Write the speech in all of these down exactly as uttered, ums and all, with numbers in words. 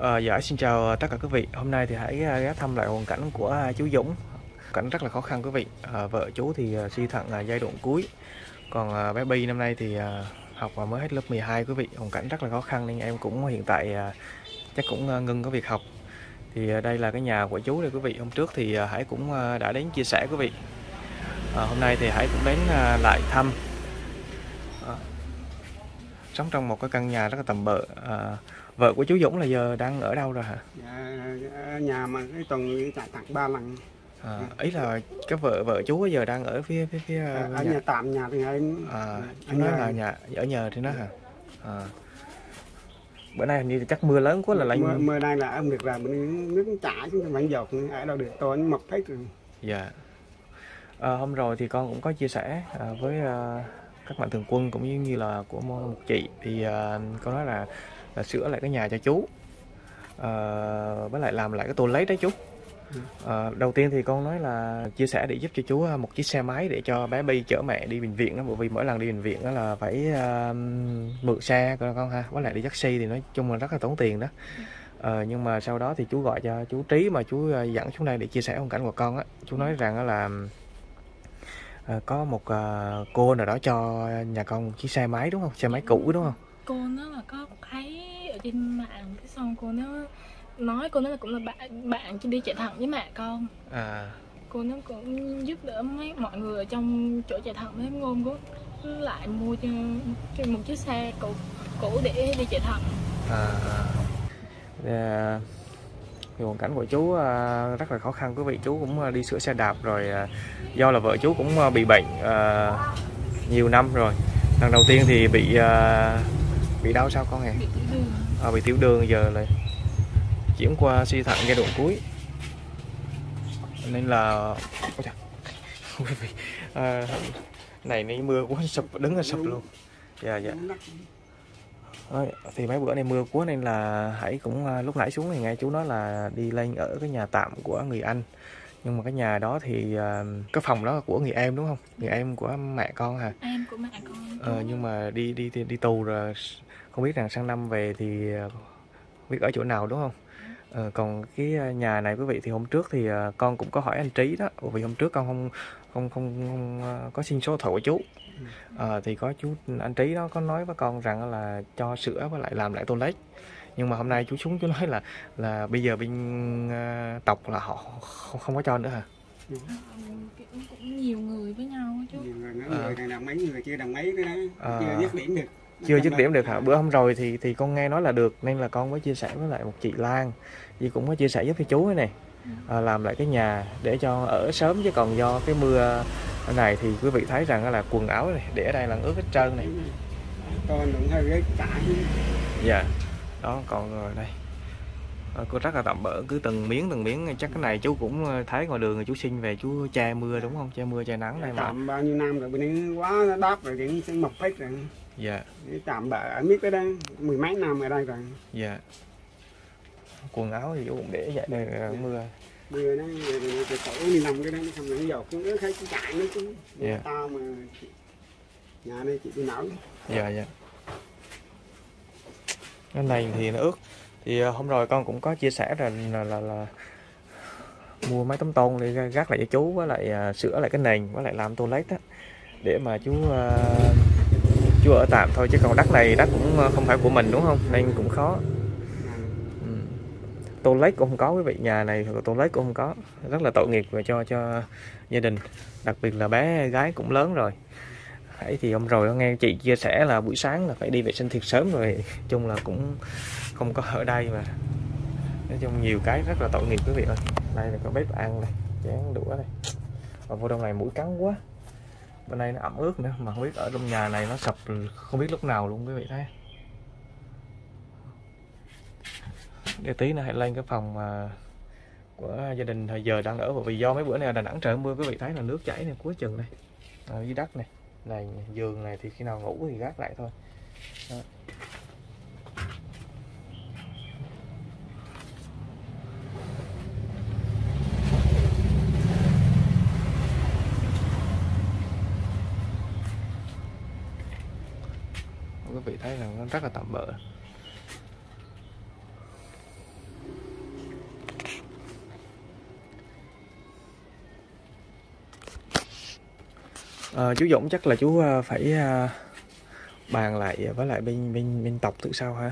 À, dạ, xin chào tất cả quý vị. Hôm nay thì hãy ghé thăm lại hoàn cảnh của chú Dũng. Cảnh rất là khó khăn quý vị. À, vợ chú thì suy thận giai đoạn cuối. Còn bé Bi năm nay thì học mới hết lớp mười hai quý vị. Hoàn cảnh rất là khó khăn nên em cũng hiện tại chắc cũng ngưng cái việc học. Thì đây là cái nhà của chú đây quý vị. Hôm trước thì Hải cũng đã đến chia sẻ quý vị. À, hôm nay thì Hải cũng đến lại thăm. À, sống trong một cái căn nhà rất là tầm bợ. À, vợ của chú Dũng là giờ đang ở đâu rồi hả? Dạ, nhà mà cái tuần tại tặng ba lần. À, ý là cái vợ vợ chú bây giờ đang ở phía phía, phía à, ở nhà. nhà tạm nhà thì anh. À, chú nói là nhà ở nhờ thì nó hả? À, bữa nay hình như chắc mưa lớn quá là lạnh. Mưa, mưa nay là ông được làm nước chảy chứ không dọc ở đâu được tôi mập hết rồi. Dạ. À, hôm rồi thì con cũng có chia sẻ à, với à, các mạnh thường quân cũng như, như là của một chị thì à, con nói là là sửa lại cái nhà cho chú à, với lại làm lại cái toilet đấy chú. À, đầu tiên thì con nói là chia sẻ để giúp cho chú một chiếc xe máy để cho bé Bi chở mẹ đi bệnh viện đó, bởi vì mỗi lần đi bệnh viện đó là phải uh, mượn xe con ha, với lại đi taxi thì nói chung là rất là tốn tiền đó. À, nhưng mà sau đó thì chú gọi cho chú Trí mà chú dẫn xuống đây để chia sẻ hoàn cảnh của con á. Chú nói rằng là uh, có một uh, cô nào đó cho nhà con một chiếc xe máy đúng không? Xe máy cũ đúng không? Cô nó là có thấy ở trên mạng cái xong cô nó nói cô nói là cũng là bạn bạn chứ đi chạy thận với mẹ con. À, cô nó cũng giúp đỡ mấy mọi người ở trong chỗ chạy thận với ngôn cũng lại mua cho, cho một chiếc xe cũ cũ để đi chạy thận. À, à. Hoàn cảnh của chú rất là khó khăn quý vị. Chú cũng đi sửa xe đạp rồi do là vợ chú cũng bị bệnh à, nhiều năm rồi. Lần đầu tiên thì bị à, bị đau sao con hả? Bị tiểu đường. À, bị tiểu đường giờ là chuyển qua suy thận giai đoạn cuối nên là à, này nay mưa quá sập đứng là sập luôn. Dạ dạ. À, thì mấy bữa này mưa quá nên là Hải cũng lúc nãy xuống thì nghe chú nói là đi lên ở cái nhà tạm của người anh, nhưng mà cái nhà đó thì cái phòng đó là của người em đúng không? Người em của mẹ con hả? Em của mẹ con. À, nhưng mà đi đi đi, đi tù rồi không biết rằng sang năm về thì biết ở chỗ nào đúng không? Ờ, còn cái nhà này quý vị thì hôm trước thì con cũng có hỏi anh Trí đó, bởi vì hôm trước con không không không, không có xin số thổ của chú. Ờ, thì có chú anh Trí đó có nói với con rằng là cho sửa với lại làm lại toilet. Nhưng mà hôm nay chú xuống chú nói là là bây giờ bên uh, tộc là họ không, không có cho nữa hả? Ừ. Cũng nhiều người với nhau chú. Nhiều người nữa, à. Người này là mấy người kia đằng mấy cái đó, à. Chưa dứt điểm được. Chưa dứt điểm được hả? Bữa hôm rồi thì thì con nghe nói là được nên là con mới chia sẻ với lại một chị Lan, chị cũng có chia sẻ giúp cho chú ấy này à, làm lại cái nhà để cho ở sớm, chứ còn do cái mưa này thì quý vị thấy rằng là quần áo này để ở đây là ướt hết trơn này. Dạ. Đó còn rồi đây. À, cô rất là tạm bỡ, cứ từng miếng từng miếng. Chắc cái này chú cũng thấy ngoài đường chú xin về chú che mưa đúng không? Che mưa che nắng đây mà. Tạm bao nhiêu năm rồi bên quá đáp rồi thì sẽ mọc hết rồi. Dạ. Tạm bỡ ở miết cái đây mười mấy năm ở đây rồi. Dạ. Quần áo thì chú cũng để vậy đây dạ. Mưa. Mưa đó từ tối đi nằm cái đó không nó dột xuống nó thấy chạy nó chứ. Dạ. Tao mà nhà đây chị đi nấu. Dạ dạ. Cái này thì nó ướt. Thì hôm rồi con cũng có chia sẻ là là, là, là mua mấy tấm tôn để gác lại cho chú, với lại uh, sửa lại cái nền, với lại làm toilet á, để mà chú uh, chú ở tạm thôi, chứ còn đất này đất cũng không phải của mình đúng không, nên cũng khó. Ừ. Toilet cũng không có quý vị, nhà này toilet cũng không có, rất là tội nghiệp và cho cho gia đình, đặc biệt là bé gái cũng lớn rồi. Hãy thì hôm rồi nghe chị chia sẻ là buổi sáng là phải đi vệ sinh thiệt sớm rồi, chung là cũng không có ở đây mà. Nói chung nhiều cái rất là tội nghiệp quý vị ơi. Đây là có bếp ăn này, chén đũa đây. Ở vô trong này mũi cắn quá. Bên đây nó ẩm ướt nữa, mà không biết ở trong nhà này nó sập không biết lúc nào luôn quý vị thấy. Để tí nữa hãy lên cái phòng mà của gia đình thời giờ đang ở, bởi vì do mấy bữa nay là Đà Nẵng trời mưa quý vị thấy là nước chảy này cuối chừng này. Ở dưới đất này, này giường này thì khi nào ngủ thì gác lại thôi. Đó. Quý vị thấy là nó rất là tạm bợ. à, chú Dũng chắc là chú phải bàn lại với lại bên bên bên tộc tự sao hả,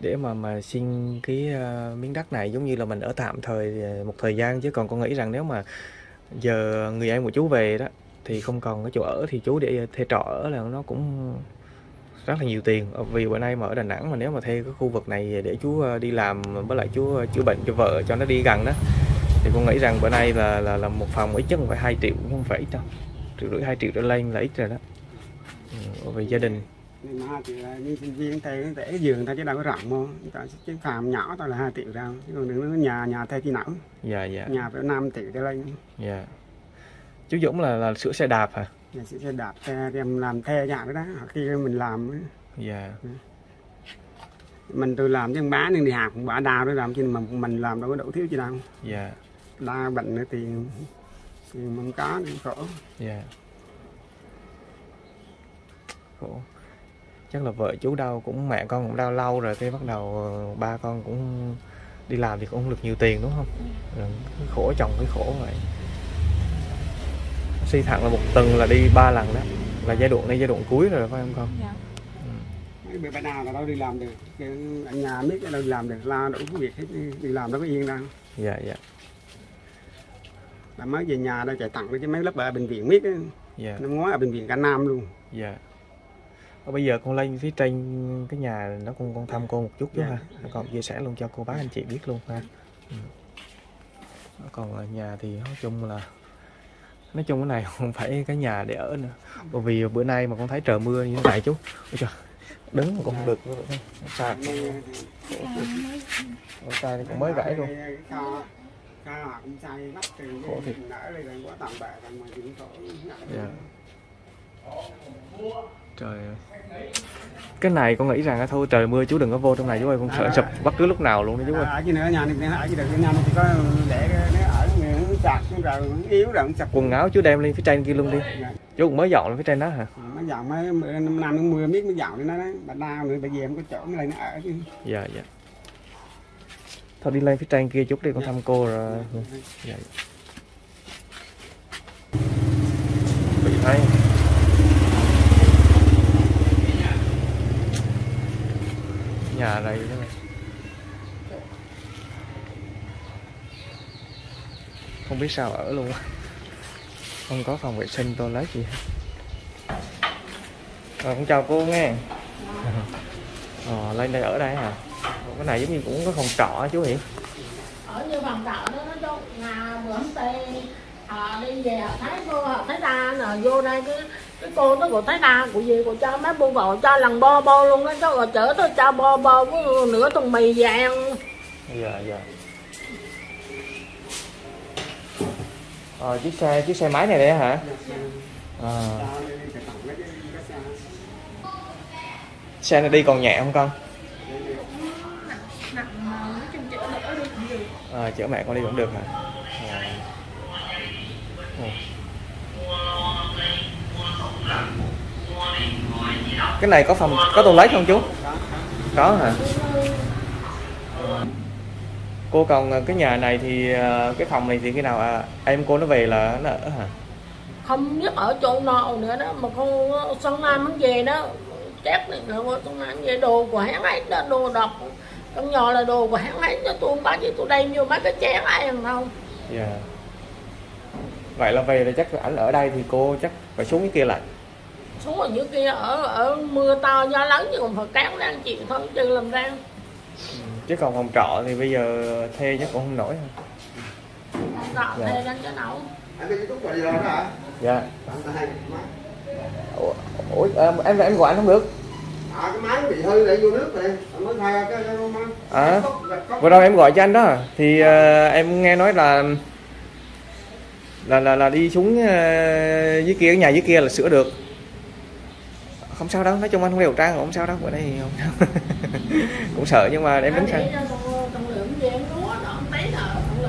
để mà mà xin cái miếng đất này giống như là mình ở tạm thời một thời gian, chứ còn con nghĩ rằng nếu mà giờ người em của chú về đó thì không còn cái chỗ ở thì chú để thuê trọ ở là nó cũng rất là nhiều tiền. Vì bữa nay mà ở Đà Nẵng mà nếu mà thuê cái khu vực này để chú đi làm với lại chú chữa bệnh cho vợ cho nó đi gần đó, thì con nghĩ rằng bữa nay là là, là một phòng ít nhất phải hai triệu, không phải đâu, triệu rưỡi hai triệu trở lên là ít rồi đó. Ừ, vì gia đình thì như sinh viên thuê cái giường thôi chứ đâu có rộng đâu, cái phòng nhỏ thôi là hai triệu đâu, chứ còn đừng nhà nhà thuê khi nào. Dạ dạ. Nhà phải năm triệu trở lên. Dạ. Chú Dũng là là sửa xe đạp hả? Dạ, sửa xe đạp, xe em làm thuê nhà đó đó, khi mình làm. Dạ. Mình tự làm chứ bán nhưng đi học bả đào để làm, chứ mà mình làm đâu có đủ thiếu gì đâu. Dạ. Đa bệnh nữa thì thì không có thì khổ. Dạ. Khổ. Chắc là vợ chú đau cũng mẹ con cũng đau lâu rồi, cái bắt đầu ba con cũng đi làm thì cũng không được nhiều tiền đúng không? Rồi, cái khổ chồng cái khổ vậy. Xây thẳng là một tuần là đi ba lần đó, là giai đoạn này giai đoạn cuối rồi phải không con? Dạ. Bị bệnh nào là đâu đi làm được, ở nhà biết đâu đi làm được, la đủ công việc hết, đi làm đâu có yên đâu. Dạ dạ. Là mới về nhà đâu chạy tặng với cái mấy lớp ở bệnh viện biết, dạ. Năm ngoái ở bệnh viện cả năm luôn. Dạ. Bây giờ con lên phía trên cái nhà nó con con thăm cô một chút chứ ha, còn chia sẻ luôn cho cô bác anh chị biết luôn ha. Ừ. Còn ở nhà thì nói chung là nói chung cái này không phải cái nhà để ở nữa, bởi vì bữa nay mà con thấy trời mưa như thế này chú. Ôi trời, đứng mà con không được nữa rồi, sao? Ôi trời này cũng mới rải luôn. Khổ thiệt. Dạ. Trời ơi. Cái này con nghĩ rằng là thôi trời mưa chú đừng có vô trong này chú ơi, con sợ sập bất cứ lúc nào luôn đó chú ơi. Ở chứ nữa nhà này ở chứ được nhà này có để cái ở nó sạc rồi yếu rồi sập. Quần áo chú đem lên phía trên kia luôn đi. Chú cũng mới dọn lên phía trên đó hả? Mới dọn mới năm năm mưa miết mới dọn lên đó đó. Bà đau nữa bà về không có chỗ mới lên nó ở chứ. Dạ dạ. Thôi đi lên phía trên kia chút đi con thăm cô rồi. Dạ. Bị thấy. Nhà đây đó này. Không biết sao ở luôn. Không có phòng vệ sinh toilet gì hết. Rồi cũng chào cô nghe. Ờ, lên đây ở đây hả? Cái này giống như cũng có phòng trọ chú Hiển. Ở như phòng trọ đó nó chỗ nhà bữa tây họ đi về họ thấy cô họ thấy ra rồi vô đây cứ cái cô nó gọi thấy ra của gì của cho má bu gọi cho lần bo bo luôn đó cháu, rồi chở tôi cho bo bo với nửa thùng mì vàng. Dạ dạ. Ờ, chiếc xe chiếc xe máy này đây hả? À. Xe này đi còn nhẹ không con? Nặng nặng nói chung chở mẹ đi cũng được. À, chở mẹ con đi cũng được hả? À. Ừ. Cái này có phòng có toilet không chú? Có hả? Cô còn cái nhà này thì cái phòng này thì khi nào à, em cô nó về là nó ở hả? Không biết ở chỗ nào nữa đó mà con Sơn Nam muốn về đó chết này là Sơn Nam về đồ của hãng ấy đó, đồ đọc trong nhỏ là đồ của hãng ấy cho tôi bao nhiêu tôi đem vô mấy cái chén ấy không không? Dạ. Vậy là về là chắc ảnh ở đây thì cô chắc phải xuống cái kia lại. Xuống ở dưới kia ở ở mưa to gió lớn chứ còn phải cán đang chịu thôi chứ làm ra. Chứ còn phòng trọ thì bây giờ thuê chắc cũng không nổi hả? Phòng trọ thuê đang cho nổi. Dạ. Ủa em em em gọi anh không được. À cái máy bị hư lại vô nước này, mới thay cái cái máy. À. Vừa rồi em gọi cho anh đó thì uh, em nghe nói là là là là đi xuống uh, dưới kia, nhà dưới kia là sửa được. Không sao đâu, nói chung anh không điều tra không sao đâu, bữa đây thì không. Cũng sợ nhưng mà em đứng sang.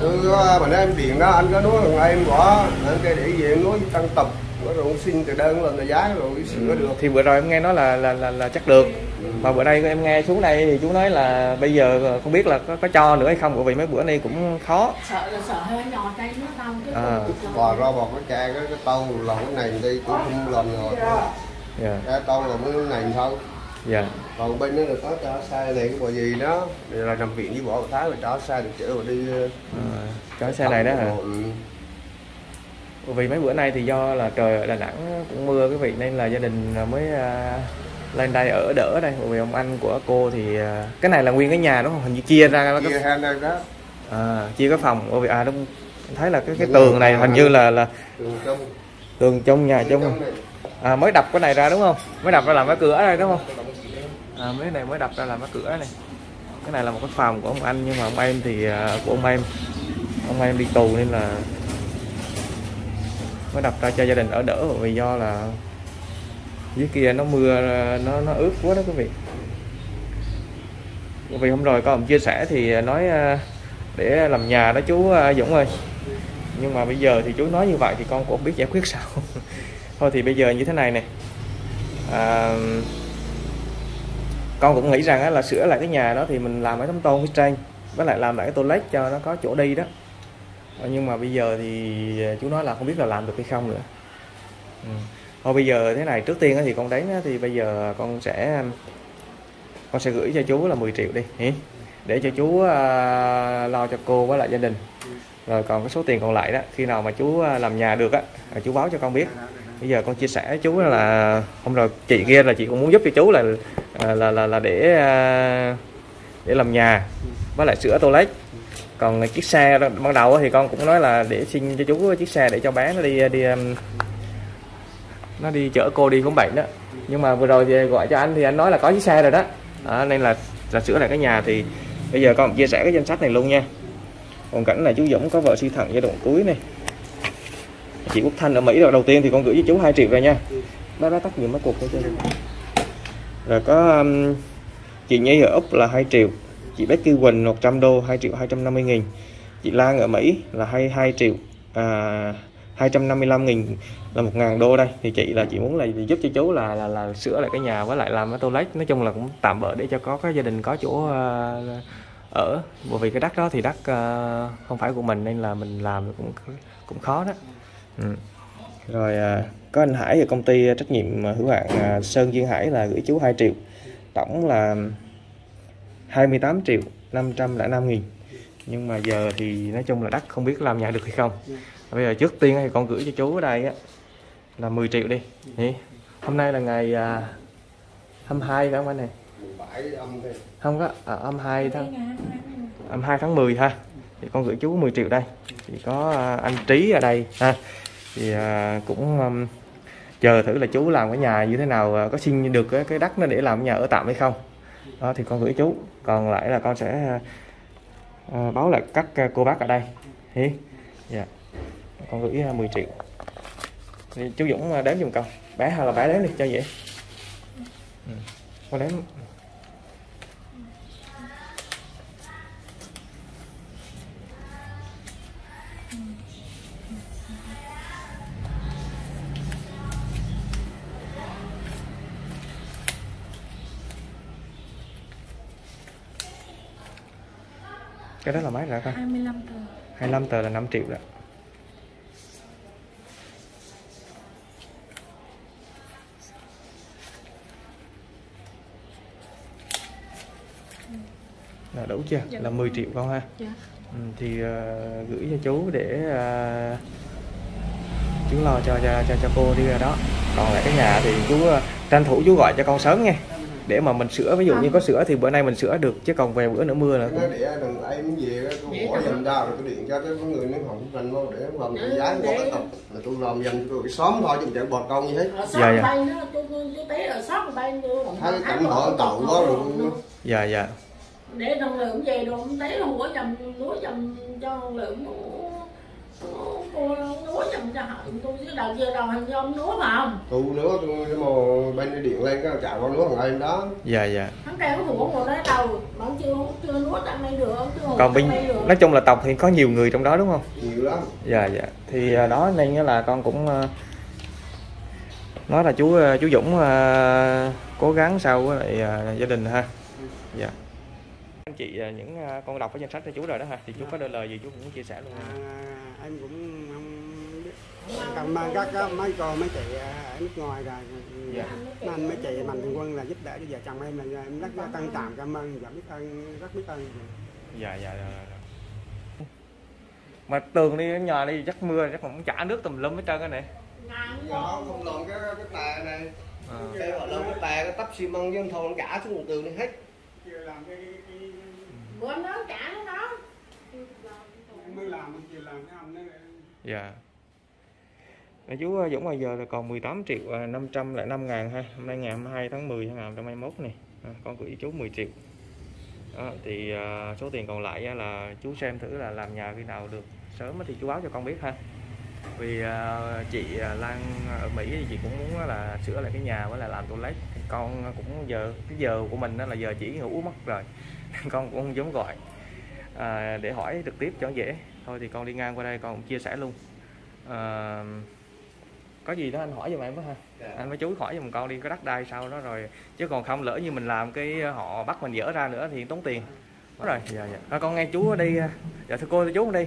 Ừ, bữa nay em điện đó anh có nói thằng em bỏ anh kia để về núi tăng tập rồi xin từ đơn lên là giá rồi sửa được. Thì bữa rồi em nghe nói là là là, là chắc được, ừ. Mà bữa nay em nghe xuống đây thì chú nói là bây giờ không biết là có, có cho nữa hay không, bởi vì mấy bữa nay cũng khó. Sợ là sợ hơi nhỏ tay nó đau chứ. À. Bò ra bò cái cha cái tâu là cái này đi cũng không làm rồi. Dạ. Cái tâu là mới này thôi. Dạ. Còn bên đó là có trả xe này cái bộ gì đó là nằm viện với bỏ một tháng rồi trả xe được chữa rồi đi. À, trả xe này đó hả? Vì mấy bữa nay thì do là trời ở Đà Nẵng cũng mưa quý vị nên là gia đình mới uh, lên đây ở đỡ đây. Bởi vì ông anh của cô thì uh, cái này là nguyên cái nhà đúng không? Hình như chia ra chia cái... hai đó. À, chia cái phòng. Bởi vì à đúng thấy là cái cái đúng tường này hình à, như là là tường trong, tường trong nhà trong, trong à, mới đập cái này ra đúng không? Mới đập ra làm cái cửa đây đúng không? À, mấy này mới đập ra làm cái cửa này. Cái này là một cái phòng của ông anh nhưng mà ông em thì uh, của ông em ông em đi tù nên là mới đập ra cho gia đình ở đỡ, vì do là dưới kia nó mưa nó nó ướt quá đó quý vị. Vì hôm rồi có ông chia sẻ thì nói để làm nhà đó chú Dũng ơi, nhưng mà bây giờ thì chú nói như vậy thì con cũng không biết giải quyết sao. Thôi thì bây giờ như thế này nè, à, con cũng nghĩ rằng là sửa lại cái nhà đó thì mình làm cái tấm tôn cái tranh với lại làm lại cái toilet cho nó có chỗ đi đó. Nhưng mà bây giờ thì chú nói là không biết là làm được hay không nữa. Ừ. Thôi bây giờ thế này, trước tiên thì con đến thì bây giờ con sẽ con sẽ gửi cho chú là mười triệu đi để cho chú lo cho cô với lại gia đình. Rồi còn cái số tiền còn lại đó, khi nào mà chú làm nhà được á chú báo cho con biết. Bây giờ con chia sẻ với chú là hôm rồi chị kia là chị cũng muốn giúp cho chú là là là, là để để làm nhà với lại sửa toilet. Còn chiếc xe ban đầu thì con cũng nói là để xin cho chú chiếc xe để cho bé nó đi đi nó đi chở cô đi khám bệnh đó, nhưng mà vừa rồi thì gọi cho anh thì anh nói là có chiếc xe rồi đó, à, nên là là sửa lại cái nhà. Thì bây giờ con chia sẻ cái danh sách này luôn nha. Còn cảnh là chú Dũng có vợ suy thận giai đoạn cuối này, chị Quốc Thanh ở Mỹ rồi. Đầu tiên thì con gửi với chú hai triệu rồi nha, đó đó tắt nhiệm mấy cuộc thôi chứ. Rồi có um, chị Nhi ở Úc là hai triệu, chị Bécu Quỳnh một trăm đô hai triệu hai trăm năm mươi nghìn, chị Lan ở Mỹ là hai mươi hai triệu à, hai trăm năm mươi lăm nghìn là một ngàn đô đây. Thì chị là chị muốn là giúp cho chú là là, là sửa lại cái nhà với lại làm cái toilet, nói chung là cũng tạm bỡ để cho có cái gia đình có chỗ uh, ở, bởi vì cái đất đó thì đất uh, không phải của mình nên là mình làm cũng cũng khó đó. Ừ. Rồi uh, có anh Hải ở công ty trách nhiệm hữu hạn uh, Sơn Duyên Hải là gửi chú hai triệu, tổng là hai mươi tám triệu năm trăm lẻ năm nghìn. Nhưng mà giờ thì nói chung là đất không biết làm nhà được hay không. Bây giờ trước tiên thì con gửi cho chú ở đây á, là mười triệu đi. Hôm nay là ngày hai mươi hai phải không anh này? Không có, à, âm hai tháng âm hai tháng mười ha. Thì con gửi chú mười triệu đây. Thì có anh Trí ở đây ha. Thì cũng chờ thử là chú làm cái nhà như thế nào, có xin được cái đất nó để làm nhà ở tạm hay không. Đó, thì con gửi chú, còn lại là con sẽ à, báo lại các cô bác ở đây. Thì, dạ. Con gửi mười triệu. Thì chú Dũng đếm dùm con, bé hay là bé đếm đi cho dễ. Ừ. Con đếm. Cái đó là mấy rồi con? hai mươi lăm tờ. hai mươi lăm tờ là năm triệu đó. Là đủ chưa? Dạ. Là mười triệu con ha. Dạ. Ừ, thì uh, gửi cho chú để uh, chú lo cho cho cho, cho cô đi ra đó. Còn lại cái nhà thì chú uh, tranh thủ chú gọi cho con sớm nghe, để mà mình sửa, ví dụ như có sửa thì bữa nay mình sửa được, chứ còn về bữa nữa mưa là cũng... để đừng ai muốn về tôi bỏ dầm ra rồi tôi điện cho cái người nó không thành đâu để làm cái giá của cái tập là tôi làm dành tôi xóm thôi chứ chẳng bọt con như thế. Dạ dạ. Tôi tôi té ở xóm bay tôi thấy cảnh họ tậu quá rồi. Dạ dạ. Để đồng lượng về đồ không té không có dầm lúa dầm cho lượng cô nối dùm cho họ, tôi chứ đầu giờ đầu hành dông nối mà không? Tôi nối tôi mò bên điện lên cái chào con nối thằng em đó. Dạ dạ. Hắn kêu nó hủa ngồi nói đầu, vẫn chưa chưa nối ăn đây được, chưa hổ. Còn bên nói chung là tộc thì có nhiều người trong đó đúng không? Nhiều lắm. Dạ dạ. Thì đó nên là con cũng nói là chú chú Dũng uh, cố gắng sau với lại uh, gia đình ha. Dạ. Anh chị những con đọc ở danh sách cho chú rồi đó ha, thì chú có đôi lời gì chú cũng chia sẻ luôn. À, anh cũng cảm ơn các mấy cô mấy chị ở nước ngoài rồi, dạ. Anh mấy chị Mạnh Thường Quân là giúp đỡ cho vợ chồng em, là em rất trân trọng, cảm ơn và biết ơn, rất biết ơn. Dạ dạ. Rồi. Mà tường đi nhà đi chắc mưa chắc cũng chả nước tùm lum hết trơn cái này. Đó, không lộn cái cái tà này, à. Cái họ lộn cái tà, cái tắp xi măng với thôn cả xuống một tường đi hết. Làm cái bữa nó cả nó đó. Mới làm mình làm cái ông đấy. Dạ. Chú Dũng bây giờ là còn mười tám triệu năm trăm lẻ năm ngàn ha. Hôm nay ngày hai mươi hai tháng mười năm hai nghìn không trăm hai mươi mốt này. Con gửi chú mười triệu. Đó, thì số tiền còn lại là chú xem thử là làm nhà khi nào được sớm thì chú báo cho con biết ha. Vì chị Lan ở Mỹ thì chị cũng muốn là sửa lại cái nhà với lại làm toilet. Con cũng giờ cái giờ của mình là giờ chỉ ngủ mất rồi. Con cũng không dám gọi à, để hỏi trực tiếp cho dễ. Thôi thì con đi ngang qua đây con cũng chia sẻ luôn. À, có gì đó anh hỏi giùm em đó ha, yeah. Anh với chú hỏi giùm con đi cái đất đai sau đó rồi, chứ còn không lỡ như mình làm cái họ bắt mình dỡ ra nữa thì tốn tiền. Đúng rồi, dạ dạ. Rồi con nghe chú đi, dạ thưa cô thưa chú đi.